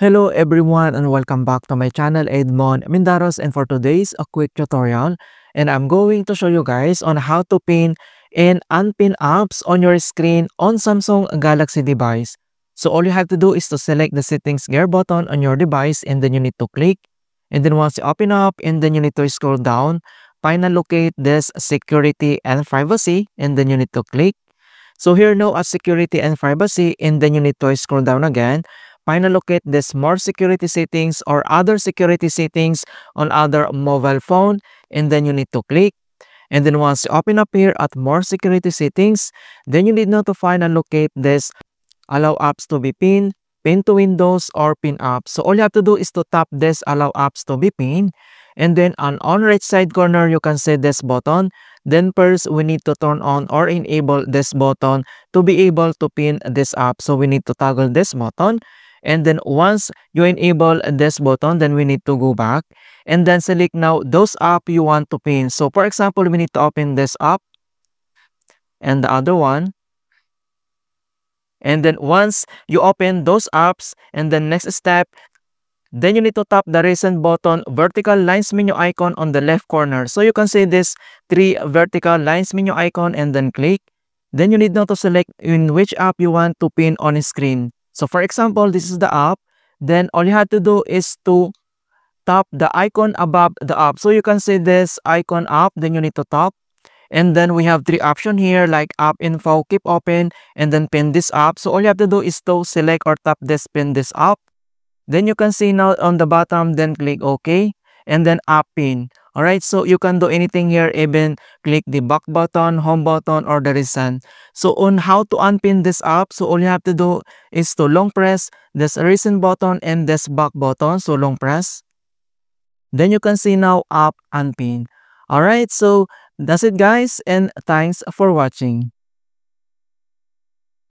Hello everyone and welcome back to my channel Edmond Mindaros, and for today's a quick tutorial, and I'm going to show you guys on how to pin and unpin apps on your screen on Samsung Galaxy device. So all you have to do is to select the settings gear button on your device, and then you need to click, and then once you open up, and then you need to scroll down, finally locate this security and privacy, and then you need to click. So here now as security and privacy, and then you need to scroll down again. Finally, locate this more security settings or other security settings on other mobile phone, and then you need to click. And then once you open up here at more security settings, then you need now to find and locate this allow apps to be pinned, pin to Windows, or pin apps. So all you have to do is to tap this allow apps to be pinned, and then on right side corner you can see this button. Then first we need to turn on or enable this button to be able to pin this app. So we need to toggle this button. And then once you enable this button, then we need to go back and then select now those apps you want to pin. So for example, we need to open this app and the other one. And then once you open those apps, and then next step, then you need to tap the recent button vertical lines menu icon on the left corner. So you can see this three vertical lines menu icon, and then click. Then you need now to select in which app you want to pin on screen. So for example, this is the app. Then all you have to do is to tap the icon above the app. So you can see this icon app, then you need to tap. And then we have three options here like app info, keep open, and then pin this app. So all you have to do is to select or tap this pin this app. Then you can see now on the bottom, then click OK. And then app pin. Alright, so you can do anything here, even click the back button, home button, or the recent. So on how to unpin this app, so all you have to do is to long press this recent button and this back button. So long press. Then you can see now app unpin. Alright, so that's it guys, and thanks for watching.